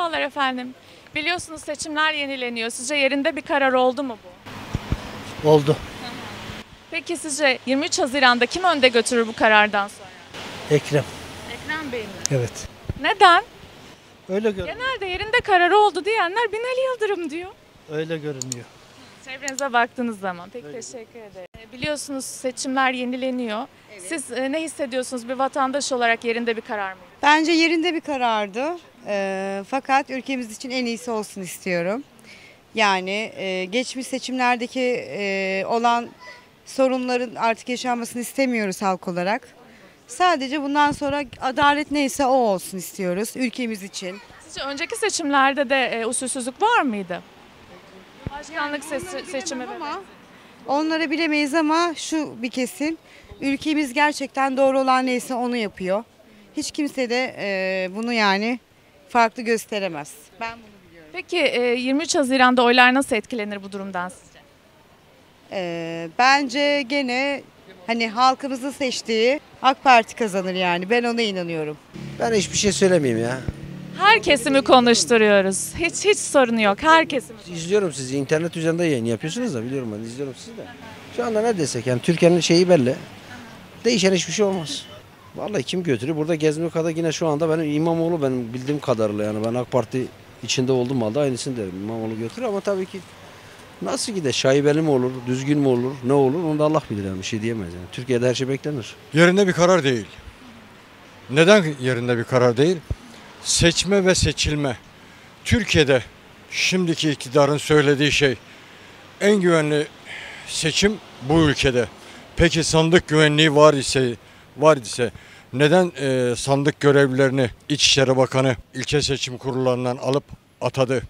Merhabalar efendim. Biliyorsunuz seçimler yenileniyor. Sizce yerinde bir karar oldu mu bu? Oldu. Peki sizce 23 Haziran'da kim önde götürür bu karardan sonra? Ekrem. Ekrem Bey mi? Evet. Neden? Öyle görünüyor. Genelde yerinde kararı oldu diyenler Binali Yıldırım diyor. Öyle görünüyor. Çevrenize baktığınız zaman. Peki teşekkür ederim. Biliyorsunuz seçimler yenileniyor. Evet. Siz ne hissediyorsunuz bir vatandaş olarak, yerinde bir karar mı? Bence yerinde bir karardı. Fakat ülkemiz için en iyisi olsun istiyorum. Yani geçmiş seçimlerdeki olan sorunların artık yaşanmasını istemiyoruz halk olarak. Sadece bundan sonra adalet neyse o olsun istiyoruz ülkemiz için. Sizce önceki seçimlerde de usulsüzlük var mıydı? Başkanlık seçimi ama onları bilemeyiz ama şu bir kesin, ülkemiz gerçekten doğru olan neyse onu yapıyor. Hiç kimse de bunu yani farklı gösteremez. Ben bunu biliyorum. Peki 23 Haziran'da oylar nasıl etkilenir bu durumdan sizce? Bence gene hani halkımızın seçtiği AK Parti kazanır yani. Ben ona inanıyorum. Ben hiçbir şey söylemeyeyim ya. Her kesimi konuşturuyoruz. Hiç sorunu yok. Her kesimi. İzliyorum sizi. İnternet üzerinde yayın yapıyorsunuz da biliyorum ben. İzliyorum sizi de. Şu anda ne desek yani Türkiye'nin şeyi belli. Değişen hiçbir şey olmaz. Vallahi kim götürüyor? Burada gezmiyor kadar yine şu anda benim İmamoğlu, benim bildiğim kadarıyla yani ben AK Parti içinde olduğum halde aynısını derim. İmamoğlu götürür ama tabii ki nasıl gider? Şaibeli mi olur? Düzgün mü olur? Ne olur? Onu da Allah bilir yani, bir şey diyemez yani. Türkiye'de her şey beklenir. Yerinde bir karar değil. Neden yerinde bir karar değil? Seçme ve seçilme. Türkiye'de şimdiki iktidarın söylediği şey en güvenli seçim bu ülkede. Peki sandık güvenliği var ise neden sandık görevlilerini İçişleri Bakanı ilçe seçim kurullarından alıp atadı?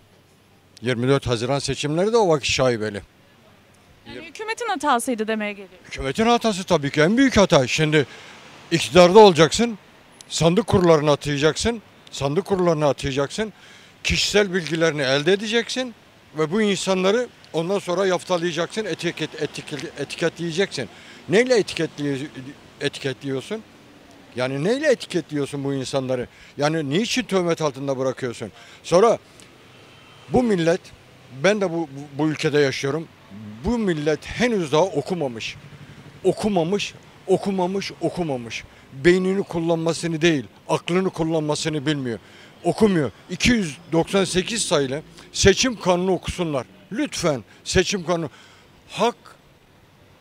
24 Haziran seçimleri de o vakit şaibeli. Yani hükümetin hatasıydı demeye geliyor. Hükümetin hatası tabii ki en büyük hata. Şimdi iktidarda olacaksın, sandık kurullarına atayacaksın. Sandık kurullarına atayacaksın, kişisel bilgilerini elde edeceksin ve bu insanları ondan sonra yaftalayacaksın, etiketleyeceksin. Neyle etiketliyorsun? Yani neyle etiketliyorsun bu insanları? Yani niçin töhmet altında bırakıyorsun? Sonra bu millet, ben de bu ülkede yaşıyorum, bu millet henüz daha okumamış. Beynini kullanmasını değil, aklını kullanmasını bilmiyor. Okumuyor. 298 sayılı seçim kanunu okusunlar. Lütfen seçim kanunu. Hak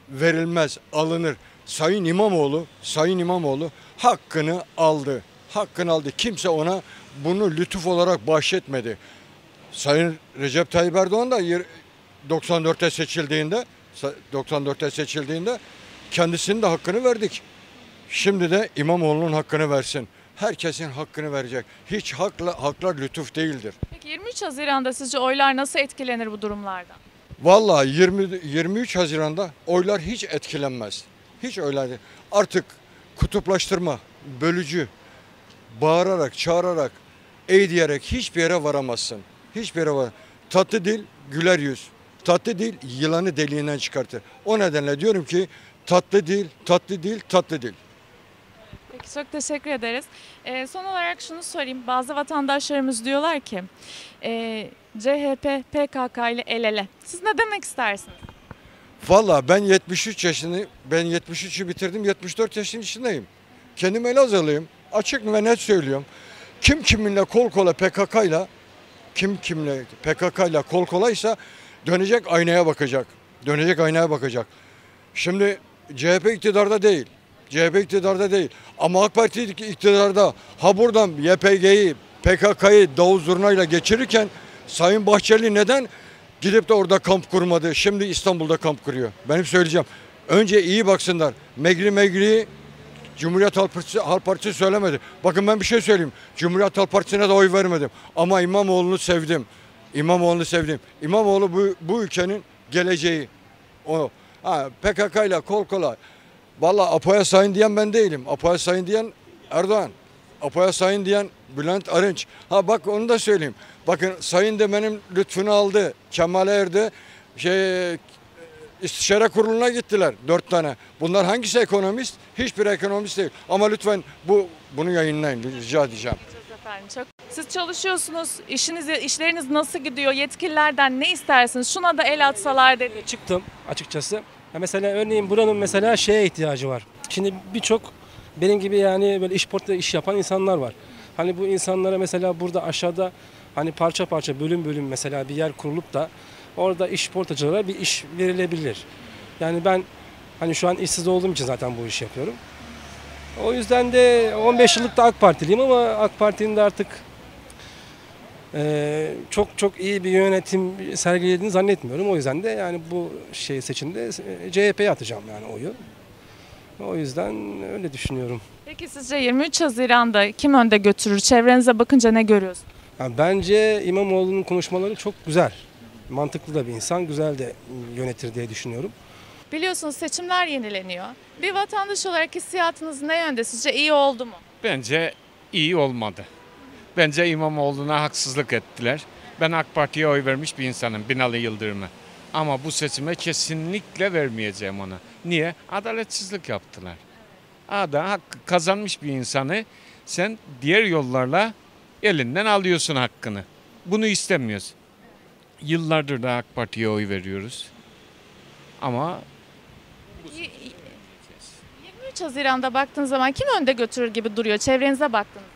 verilmez, alınır. Sayın İmamoğlu hakkını aldı. Kimse ona bunu lütuf olarak bahşetmedi. Sayın Recep Tayyip Erdoğan da 94'te seçildiğinde kendisinin de hakkını verdik. Şimdi de İmamoğlu'nun hakkını versin. Herkesin hakkını verecek. Hiç haklar lütuf değildir. Peki 23 Haziran'da sizce oylar nasıl etkilenir bu durumlardan? Vallahi 23 Haziran'da oylar hiç etkilenmez. Hiç öyle değil. Artık kutuplaştırma, bölücü, bağırarak, çağırarak, ey diyerek hiçbir yere varamazsın. Tatlı dil güler yüz. Tatlı dil yılanı deliğinden çıkartır. O nedenle diyorum ki tatlı dil. Peki çok teşekkür ederiz. Son olarak şunu sorayım. Bazı vatandaşlarımız diyorlar ki CHP PKK ile el ele. Siz ne demek istersiniz? Valla ben 73'ü bitirdim. 74 yaşının içindeyim. Kendim Elazığlıyım. Açık ve net söylüyorum. Kim kiminle kol kola PKK'yla kol kolaysa dönecek aynaya bakacak. Şimdi CHP iktidarda değil. Ama AK Parti iktidarda buradan YPG'yi, PKK'yı davul zurnayla geçirirken Sayın Bahçeli neden gidip de orada kamp kurmadı? Şimdi İstanbul'da kamp kuruyor. Benim söyleyeceğim. Önce iyi baksınlar. Megri Cumhuriyet Halk Partisi söylemedi. Bakın ben bir şey söyleyeyim. Cumhuriyet Halk Partisi'ne de oy vermedim. Ama İmamoğlu'nu sevdim. İmamoğlu bu ülkenin geleceği. O PKK ile kol kola. Valla Apo'ya sayın diyen ben değilim. Apo'ya sayın diyen Erdoğan. Apo'ya sayın diyen Bülent Arınç. Bak onu da söyleyeyim. Bakın sayın da benim lütfunu aldı. Kemal'e erdi. İstişare kuruluna gittiler 4 tane. Bunlar hangisi ekonomist? Hiçbir ekonomist değil. Ama lütfen bunu yayınlayın rica edeceğim. Efendim, çok Siz çalışıyorsunuz, işleriniz nasıl gidiyor, yetkililerden ne istersiniz? Şuna da el atsalar dedi. Çıktım açıkçası. Ya mesela örneğin buranın mesela şeye ihtiyacı var. Şimdi birçok benim gibi yani böyle işportta iş yapan insanlar var. Hani bu insanlara mesela burada aşağıda hani parça parça bölüm bölüm mesela bir yer kurulup da orada işportacılara bir iş verilebilir. Yani ben hani şu an işsiz olduğum için zaten bu işi yapıyorum. O yüzden de 15 yıllık da AK Partiliyim ama AK Parti'nin de artık çok iyi bir yönetim sergilediğini zannetmiyorum. O yüzden de yani bu şey seçimde CHP'ye atacağım yani oyu. O yüzden öyle düşünüyorum. Peki sizce 23 Haziran'da kim önde götürür? Çevrenize bakınca ne görüyorsunuz? Yani bence İmamoğlu'nun konuşmaları çok güzel. Mantıklı da bir insan, güzel de yönetir diye düşünüyorum. Biliyorsunuz seçimler yenileniyor. Bir vatandaş olarak hissiyatınız ne yönde? Sizce iyi oldu mu? Bence iyi olmadı. Bence İmamoğlu'na haksızlık ettiler. Ben AK Parti'ye oy vermiş bir insanım, Binali Yıldırım'a. Ama bu seçime kesinlikle vermeyeceğim ona. Niye? Adaletsizlik yaptılar. Hakkı kazanmış bir insanı sen diğer yollarla elinden alıyorsun hakkını. Bunu istemiyoruz. Yıllardır da AK Parti'ye oy veriyoruz. Ama 23 Haziran'da baktığınız zaman kim önde götürür gibi duruyor çevrenize baktığınızda?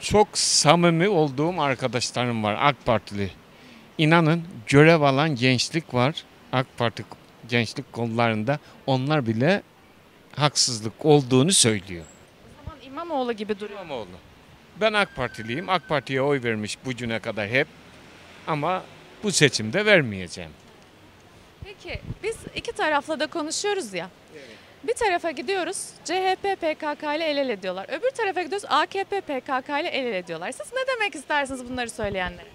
Çok samimi olduğum arkadaşlarım var AK Partili. İnanın görev alan gençlik var AK Parti gençlik kollarında. Onlar bile haksızlık olduğunu söylüyor. O zaman İmamoğlu gibi duruyor. İmamoğlu. Ben AK Partiliyim. AK Parti'ye oy vermiş bugüne kadar hep. Ama bu seçimde vermeyeceğim. Peki biz iki tarafla da konuşuyoruz ya. Evet. Bir tarafa gidiyoruz CHP PKK ile el ele diyorlar. Öbür tarafa gidiyoruz AKP PKK ile el ele diyorlar. Siz ne demek istersiniz bunları söyleyenlere?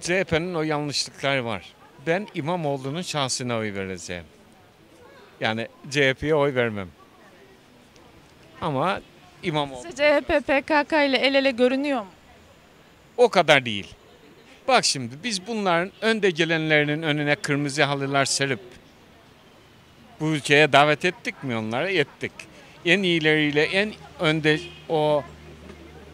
CHP'nin o yanlışlıkları var. Ben İmamoğlu'nun şansına oy vereceğim. Yani CHP'ye oy vermem. Ama İmamoğlu... Size CHP PKK ile el ele görünüyor mu? O kadar değil. Bak şimdi biz bunların önde gelenlerinin önüne kırmızı halılar serip bu ülkeye davet ettik mi onlara? Ettik. En iyileriyle, en önde o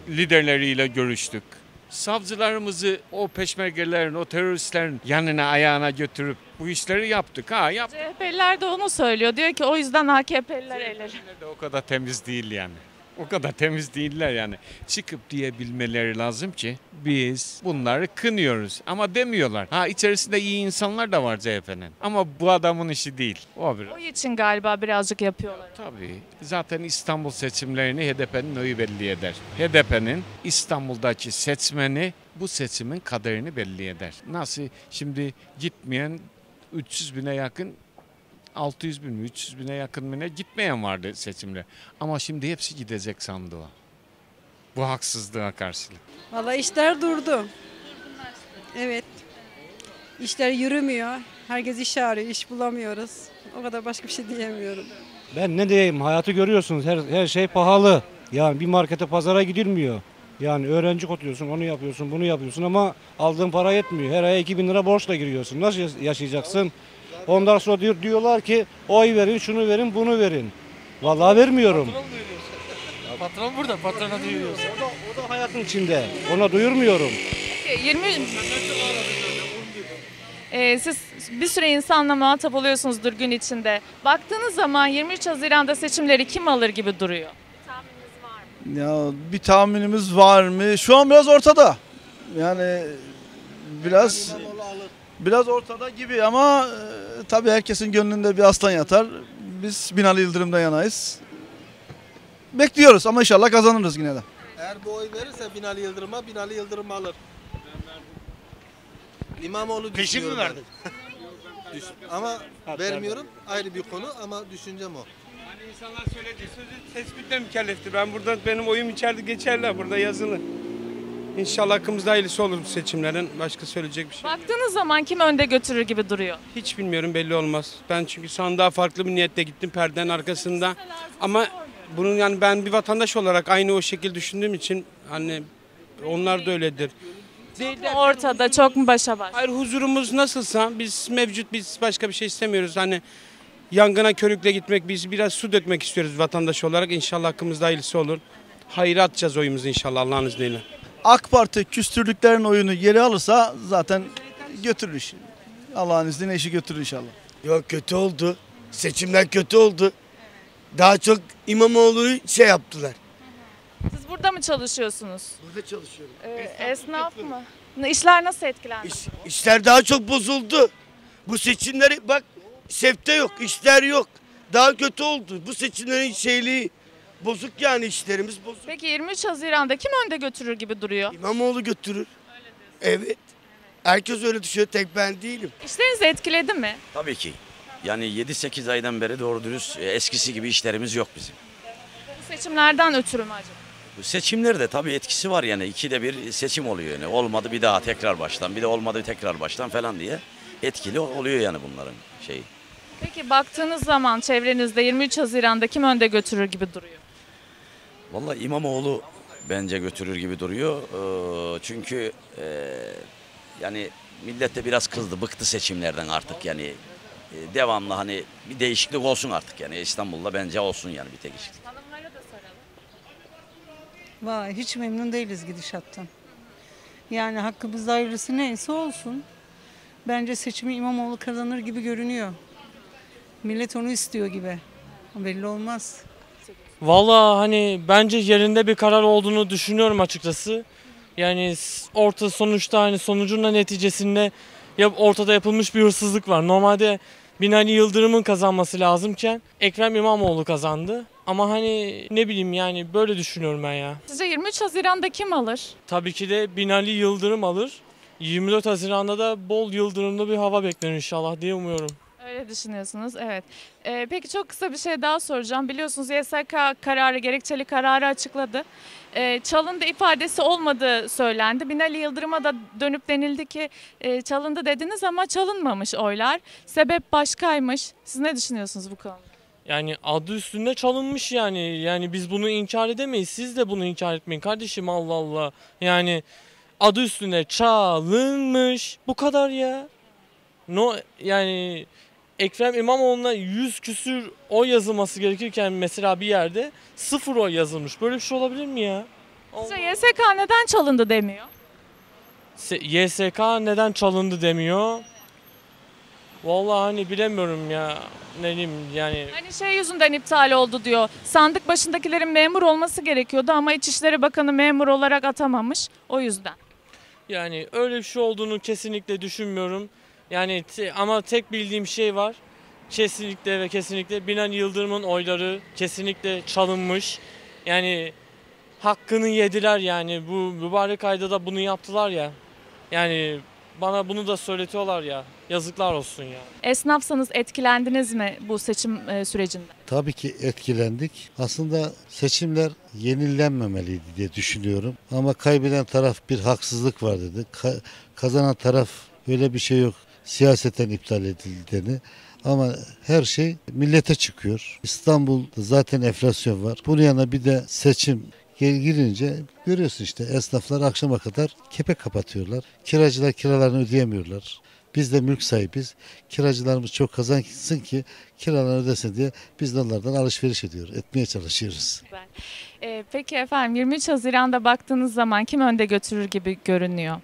liderleriyle görüştük. Savcılarımızı o peşmergelerin, o teröristlerin yanına ayağına götürüp bu işleri yaptık. CHP'liler de onu söylüyor. Diyor ki o yüzden AKP'liler eğlenir. CHP'liler de o kadar temiz değil yani. O kadar temiz değiller yani. Çıkıp diyebilmeleri lazım ki biz bunları kınıyoruz ama demiyorlar. İçerisinde iyi insanlar da var CHP'nin ama bu adamın işi değil. O için galiba birazcık yapıyorlar. Tabii. Zaten İstanbul seçimlerini HDP'nin oyu belli eder. HDP'nin İstanbul'daki seçmeni bu seçimin kaderini belli eder. Nasıl şimdi gitmeyen 300 bine yakın 600 bin mi, 300 bine yakın mı ne gitmeyen vardı seçimde. Ama şimdi hepsi gidecek sandığa. Bu haksızlığa karşılık. Vallahi işler durdu. Evet. İşler yürümüyor. Herkes iş arıyor, iş bulamıyoruz. O kadar başka bir şey diyemiyorum. Ben ne diyeyim? Hayatı görüyorsunuz. Her şey pahalı. Yani bir markete, pazara gidilmiyor. Yani öğrenci kotuyorsun, onu yapıyorsun, bunu yapıyorsun ama aldığın para yetmiyor. Her ay 2000 lira borçla giriyorsun. Nasıl yaşayacaksın? Ondan sonra diyorlar ki oy verin, şunu verin, bunu verin. Vallahi vermiyorum. Patron burada, patrona duyuruyoruz. O da hayatın içinde. Ona duyurmuyorum. Peki, siz bir süre insanla muhatap oluyorsunuzdur gün içinde. Baktığınız zaman 23 Haziran'da seçimleri kim alır gibi duruyor? Bir tahmininiz var mı? Ya bir tahminimiz var mı? Şu an biraz ortada. Yani biraz ortada gibi ama tabii herkesin gönlünde bir aslan yatar. Biz Binali Yıldırım'dan yanayız. Bekliyoruz ama inşallah kazanırız yine de. Eğer bu oy verirse Binali Yıldırım'a, Binali Yıldırım alır. İmamoğlu düşünüyorum. Peşin mi verdin? Ama vermiyorum. Ayrı bir konu ama düşüncem o. Hani insanlar söylediği sözü tespitle mükelleftir. Benim oyum içeride geçerler burada yazılı. İnşallah hakkımızda hayırlısı olur bu seçimlerin. Başka söyleyecek bir şey. Baktığınız zaman kim önde götürür gibi duruyor? Hiç bilmiyorum, belli olmaz. Ben çünkü sandığa farklı bir niyetle gittim perdenin arkasında. Ama bunun yani ben bir vatandaş olarak aynı o şekilde düşündüğüm için hani onlar da öyledir. Ortada çok mu başa baş? Hayır, huzurumuz nasılsa biz mevcut, biz başka bir şey istemiyoruz. Hani yangına körükle gitmek, biz biraz su dökmek istiyoruz vatandaş olarak. İnşallah hakkımızda hayırlısı olur. hayır atacağız oyumuzu inşallah Allah'ın izniyle. AK Parti küstürdüklerin oyunu geri alırsa zaten götürür işi. Allah'ın izniyle işi götürür inşallah. Yok, kötü oldu. Seçimler kötü oldu. Daha çok İmamoğlu'yu şey yaptılar. Siz burada mı çalışıyorsunuz? Burada çalışıyorum. Esnaf mı? İşler nasıl etkilendi? İşler daha çok bozuldu. Bu seçimleri bak, sevte yok, işler yok. Daha kötü oldu. Bu seçimlerin şeyliği bozuk, yani işlerimiz bozuk. Peki 23 Haziran'da kim önde götürür gibi duruyor? İmamoğlu götürür. Öyle diyorsun. Evet. Herkes öyle düşünüyor, tek ben değilim. İşlerinizi etkiledi mi? Tabii ki. Yani 7-8 aydan beri doğru dürüst eskisi gibi işlerimiz yok bizim. Bu seçimlerden ötürü mü acaba? Bu seçimlerde tabii etkisi var yani. 2'de bir seçim oluyor yani. Olmadı bir daha tekrar baştan, bir de olmadı tekrar baştan falan diye etkili oluyor yani bunların şeyi. Peki baktığınız zaman çevrenizde 23 Haziran'da kim önde götürür gibi duruyor? Vallahi İmamoğlu bence götürür gibi duruyor. Çünkü yani millet de biraz kızdı, bıktı seçimlerden artık yani. Devamlı hani bir değişiklik olsun artık yani. İstanbul'da bence olsun yani bir değişiklik. Hanımlara da soralım. Vay, hiç memnun değiliz gidişattan. Yani hakkımızda hayırlısı neyse olsun. Bence seçimi İmamoğlu kazanır gibi görünüyor. Millet onu istiyor gibi. Belli olmaz. Vallahi hani bence yerinde bir karar olduğunu düşünüyorum açıkçası. Yani orta sonuçta hani sonucunda neticesinde ortada yapılmış bir hırsızlık var. Normalde Binali Yıldırım'ın kazanması lazımken Ekrem İmamoğlu kazandı. Ama hani ne bileyim yani böyle düşünüyorum ben ya. Sizce 23 Haziran'da kim alır? Tabii ki de Binali Yıldırım alır. 24 Haziran'da da bol yıldırımlı bir hava beklenir inşallah diye umuyorum. Öyle düşünüyorsunuz, evet. Peki çok kısa bir şey daha soracağım. Biliyorsunuz YSK kararı, gerekçeli kararı açıkladı. Çalındı ifadesi olmadığı söylendi. Binali Yıldırım'a da dönüp denildi ki çalındı dediniz ama çalınmamış oylar. Sebep başkaymış. Siz ne düşünüyorsunuz bu konuda? Yani adı üstünde çalınmış yani. Yani biz bunu inkar edemeyiz. Siz de bunu inkar etmeyin kardeşim, Allah Allah. Yani adı üstünde çalınmış. Bu kadar ya. No, yani Ekrem İmamoğlu'na 100 küsür oy yazılması gerekirken mesela bir yerde 0 oy yazılmış. Böyle bir şey olabilir mi ya? Size YSK neden çalındı demiyor? YSK neden çalındı demiyor? Vallahi hani bilemiyorum ya. Ne diyeyim yani. Hani şey yüzünden iptal oldu diyor. Sandık başındakilerin memur olması gerekiyordu ama İçişleri Bakanı memur olarak atamamış. O yüzden. Yani öyle bir şey olduğunu kesinlikle düşünmüyorum. Yani ama tek bildiğim şey var, kesinlikle ve kesinlikle Binali Yıldırım'ın oyları kesinlikle çalınmış. Yani hakkını yediler yani, bu mübarek ayda da bunu yaptılar ya. Yani bana bunu da söyletiyorlar ya, yazıklar olsun ya. Esnafsanız etkilendiniz mi bu seçim sürecinde? Tabii ki etkilendik. Aslında seçimler yenilenmemeliydi diye düşünüyorum. Ama kaybeden taraf bir haksızlık var dedi, kazanan taraf öyle bir şey yok, siyaseten iptal edildiğini, ama her şey millete çıkıyor. İstanbul'da zaten enflasyon var. Bunun yanına bir de seçim girince görüyorsun işte, esnaflar akşama kadar kepek kapatıyorlar. Kiracılar kiralarını ödeyemiyorlar. Biz de mülk sahibiz. Kiracılarımız çok kazansın ki kiralarını ödesin diye biz de onlardan alışveriş etmeye çalışıyoruz. Peki efendim 23 Haziran'da baktığınız zaman kim önde götürür gibi görünüyor?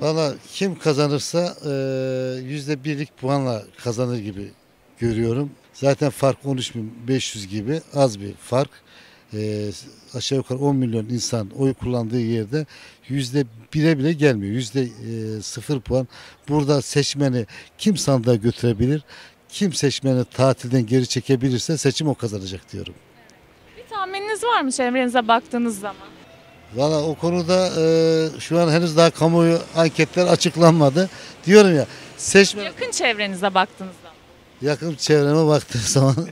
Valla kim kazanırsa %1'lik puanla kazanır gibi görüyorum. Zaten fark 13.500 gibi az bir fark. Aşağı yukarı 10 milyon insan oy kullandığı yerde %1'e bile gelmiyor. %0 puan. Burada seçmeni kim sandığa götürebilir, kim seçmeni tatilden geri çekebilirse seçim o kazanacak diyorum. Bir tahmininiz var mı çevrenize baktığınız zaman? Valla o konuda şu an henüz daha kamuoyu anketler açıklanmadı. Diyorum ya, seçmen... Yakın çevrenize baktığınızda. Yakın çevreme baktığım zaman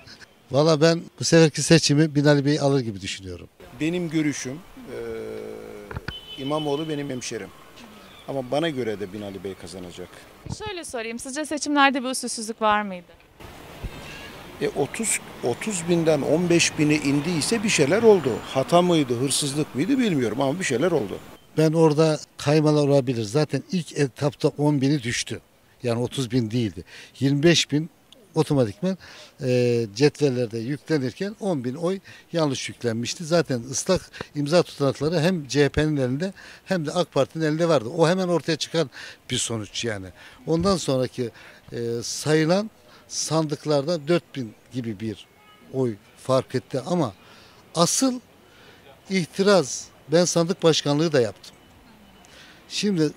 valla ben bu seferki seçimi Binali Bey alır gibi düşünüyorum. Benim görüşüm İmamoğlu benim hemşerim. Ama bana göre de Binali Bey kazanacak. Şöyle sorayım, sizce seçimlerde bir usulsüzlük var mıydı? 30 binden 15 bine indiyse bir şeyler oldu. Hata mıydı, hırsızlık mıydı bilmiyorum ama bir şeyler oldu. Ben orada kaymalar olabilir. Zaten ilk etapta 10 bini düştü. Yani 30 bin değildi. 25 bin otomatikman cetvellerde yüklenirken 10.000 oy yanlış yüklenmişti. Zaten ıslak imza tutanakları hem CHP'nin elinde hem de AK Parti'nin elinde vardı. O hemen ortaya çıkan bir sonuç yani. Ondan sonraki sayılan sandıklarda 4.000 gibi bir oy fark etti ama asıl ihtiras, ben sandık başkanlığı da yaptım. Şimdi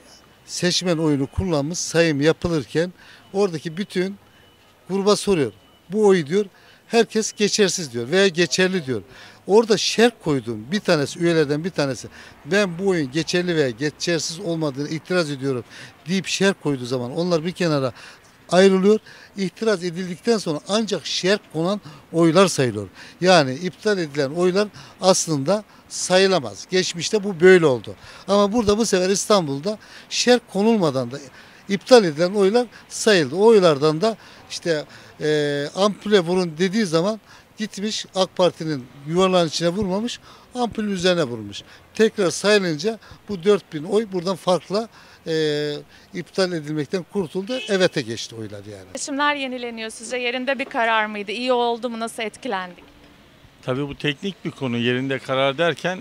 seçmen oyunu kullanmış, sayım yapılırken oradaki bütün gruba soruyor. Bu oy diyor, herkes geçersiz diyor veya geçerli diyor. Orada şerh koyduğum bir tanesi, üyelerden bir tanesi, ben bu oyun geçerli veya geçersiz olmadığını itiraz ediyorum deyip şerh koyduğu zaman onlar bir kenara ayrılıyor. İhtiraz edildikten sonra ancak şerh konan oylar sayılıyor. Yani iptal edilen oylar aslında sayılamaz. Geçmişte bu böyle oldu. Ama burada bu sefer İstanbul'da şerh konulmadan da iptal edilen oylar sayıldı. O oylardan da işte ampule vurun dediği zaman gitmiş AK Parti'nin yuvarlağın içine vurmamış, ampulün üzerine vurmuş. Tekrar sayılınca bu 4.000 oy buradan farkla iptal edilmekten kurtuldu. Evet'e geçti oylar yani. Seçimler yenileniyor. Sizce yerinde bir karar mıydı? İyi oldu mu? Nasıl etkilendik? Tabii bu teknik bir konu. Yerinde karar derken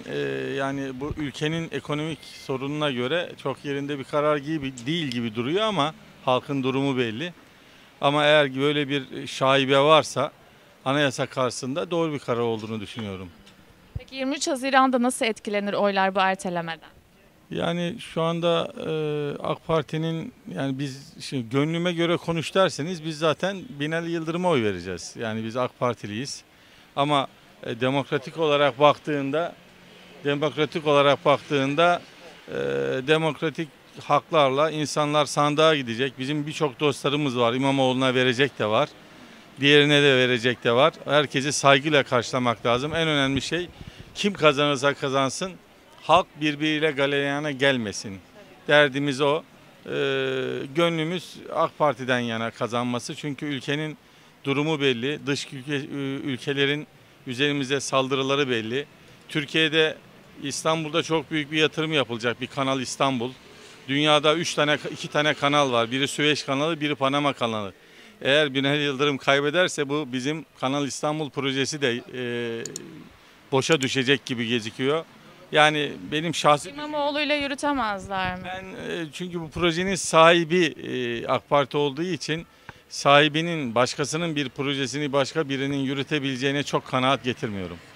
yani bu ülkenin ekonomik sorununa göre çok yerinde bir karar gibi değil gibi duruyor ama halkın durumu belli. Ama eğer böyle bir şaibe varsa anayasa karşısında doğru bir karar olduğunu düşünüyorum. Peki 23 Haziran'da nasıl etkilenir oylar bu ertelemeden? Yani şu anda AK Parti'nin, yani biz şimdi gönlüme göre konuş derseniz biz zaten Binali Yıldırım'a oy vereceğiz. Yani biz AK Partiliyiz. Ama demokratik olarak baktığında demokratik haklarla insanlar sandığa gidecek. Bizim birçok dostlarımız var. İmamoğlu'na verecek de var. Diğerine de verecek de var. Herkesi saygıyla karşılamak lazım. En önemli şey, kim kazanırsa kazansın, halk birbiriyle galeyana gelmesin. Derdimiz o. Gönlümüz AK Parti'den yana kazanması. Çünkü ülkenin durumu belli. Dış ülkelerin üzerimize saldırıları belli. Türkiye'de, İstanbul'da çok büyük bir yatırım yapılacak. Bir Kanal İstanbul. Dünyada 2 tane kanal var. Biri Süveyş kanalı, biri Panama kanalı. Eğer Binali Yıldırım kaybederse bu bizim Kanal İstanbul projesi de boşa düşecek gibi gözüküyor. Yani benim şahsi... İmamoğlu'yla yürütemezler mi? Ben, çünkü bu projenin sahibi AK Parti olduğu için sahibinin, başkasının bir projesini başka birinin yürütebileceğine çok kanaat getirmiyorum.